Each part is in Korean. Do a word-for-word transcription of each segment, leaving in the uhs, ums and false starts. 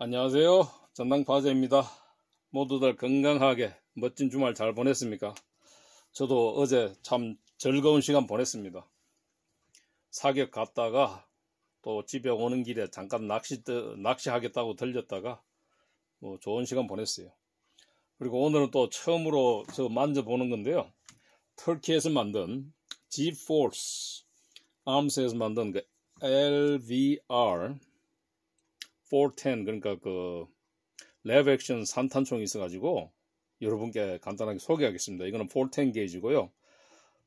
안녕하세요, 전당 바제입니다. 모두들 건강하게 멋진 주말 잘 보냈습니까? 저도 어제 참 즐거운 시간 보냈습니다. 사격 갔다가 또 집에 오는 길에 잠깐 낚시, 낚시하겠다고 들렸다가 뭐 좋은 시간 보냈어요. 그리고 오늘은 또 처음으로 저 만져보는 건데요, 터키에서 만든 G-Force 암스에서 만든 그 엘브이아르 사백십, 그러니까 그 랩 액션 산탄총이 있어가지고 여러분께 간단하게 소개하겠습니다. 이거는 사백십 게이지고요.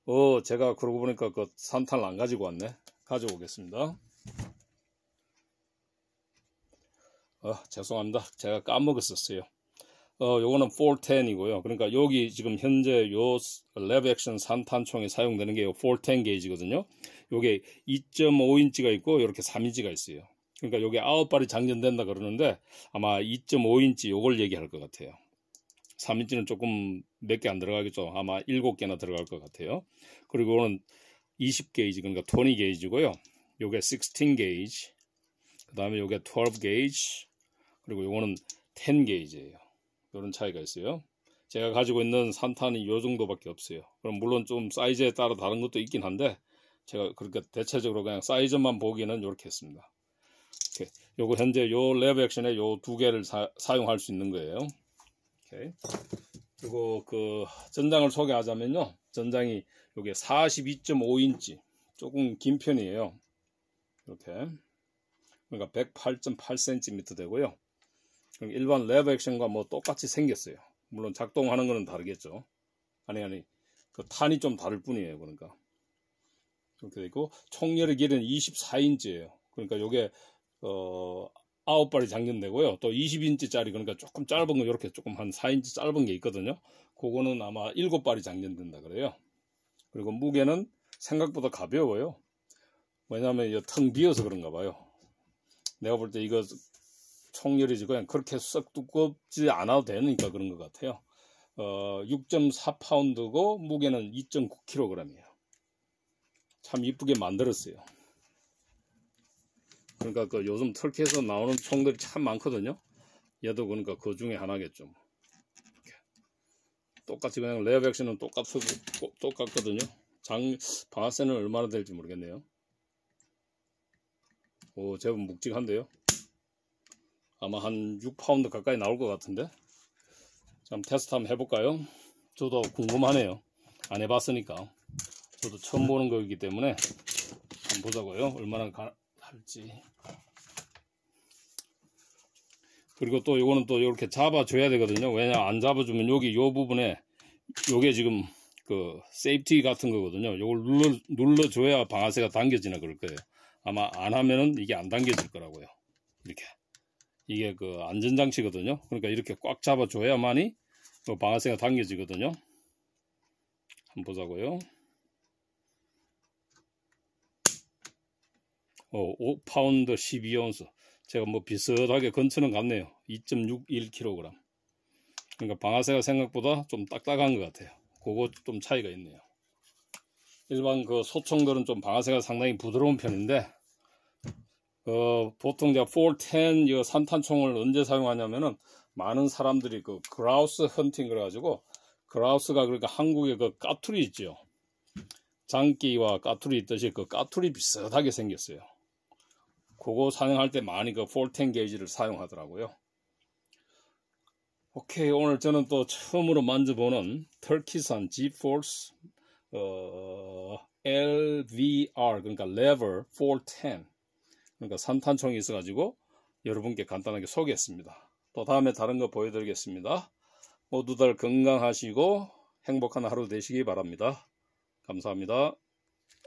어, 제가 그러고 보니까 그 산탄을 안 가지고 왔네. 가져오겠습니다. 어, 죄송합니다. 제가 까먹었었어요. 어, 요거는 사백십이고요. 그러니까 여기 지금 현재 요 랩 액션 산탄총에 사용되는 게 요 사백십 게이지거든요. 요게 이 점 오 인치가 있고 이렇게 삼 인치가 있어요. 그러니까 요게 아홉 발이 장전된다 그러는데 아마 이 점 오 인치 요걸 얘기할 것 같아요. 삼 인치는 조금 몇 개 안 들어가겠죠. 아마 일곱 개나 들어갈 것 같아요. 그리고 요거는 이십 게이지, 그러니까 이십 게이지고요. 요게 십육 게이지, 그 다음에 요게 십이 게이지, 그리고 요거는 십 게이지예요. 이런 차이가 있어요. 제가 가지고 있는 산탄이 요 정도밖에 없어요. 그럼 물론 좀 사이즈에 따라 다른 것도 있긴 한데 제가 그렇게 대체적으로 그냥 사이즈만 보기에는 이렇게 했습니다. 이렇게. 요거 현재 요 랩 액션에 요 두 개를 사, 사용할 수 있는 거예요. 오케이. 그리고 그 전장을 소개하자면요, 전장이 요게 사십이 점 오 인치, 조금 긴 편이에요. 이렇게. 그러니까 백팔 점 팔 센티미터 되고요. 일반 랩 액션과 뭐 똑같이 생겼어요. 물론 작동하는 거는 다르겠죠. 아니 아니 그 탄이 좀 다를 뿐이에요. 그러니까 이렇게 되고 총열의 길이는 이십사 인치예요. 그러니까 요게 어, 아홉 발이 장전되고요. 또 이십 인치짜리, 그러니까 조금 짧은 거 이렇게 조금 한 사 인치 짧은 게 있거든요. 그거는 아마 일곱 발이 장전된다 그래요. 그리고 무게는 생각보다 가벼워요. 왜냐하면 텅 비어서 그런가 봐요. 내가 볼 때 이거 총열이지 그냥 그렇게 썩 두껍지 않아도 되니까 그런 것 같아요. 어, 육 점 사 파운드고 무게는 이 점 구 킬로그램이에요. 참 이쁘게 만들었어요. 그러니까 그 요즘 터키에서 나오는 총들이 참 많거든요. 얘도 그러니까 그 중에 하나겠죠. 이렇게. 똑같이 그냥 랩 액션은 똑같고, 똑같거든요. 장 방아쇠는 얼마나 될지 모르겠네요. 오, 제법 묵직한데요. 아마 한 육 파운드 가까이 나올 것 같은데 참 테스트 한번 해볼까요? 저도 궁금하네요. 안 해봤으니까. 저도 처음 보는 거이기 때문에 한번 보자고요. 얼마나 가, 할지. 그리고 또 이거는 또 이렇게 잡아줘야 되거든요. 왜냐, 안 잡아주면 여기 요 부분에 요게 지금 그 세이프티 같은 거거든요. 요걸 눌러, 눌러줘야 방아쇠가 당겨지나 그럴 거예요. 아마 안 하면은 이게 안 당겨질 거라고요. 이렇게. 이게 그 안전장치거든요. 그러니까 이렇게 꽉 잡아줘야만이 그 방아쇠가 당겨지거든요. 한번 보자고요. 어, 오 파운드 십이 온스. 제가 뭐 비슷하게 근처는 같네요. 이 점 육일 킬로그램. 그러니까 방아쇠가 생각보다 좀 딱딱한 것 같아요. 그거 좀 차이가 있네요. 일반 그 소총들은 좀 방아쇠가 상당히 부드러운 편인데 어, 보통 제가 사백십 이 산탄총을 언제 사용하냐면은 많은 사람들이 그 그라우스 헌팅 그래가지고 그라우스가 그러니까 한국에 그 까투리 있죠. 장기와 까투리 있듯이 그 까투리 비슷하게 생겼어요. 그거 사용할 때 많이 그 사백십 게이지를 사용하더라고요. 오케이, 오늘 저는 또 처음으로 만져보는 터키산 G-Force 어, 엘브이아르, 그러니까 엘브이아르 사백십, 그러니까 산탄총이 있어가지고 여러분께 간단하게 소개했습니다. 또 다음에 다른 거 보여드리겠습니다. 모두들 건강하시고 행복한 하루 되시기 바랍니다. 감사합니다.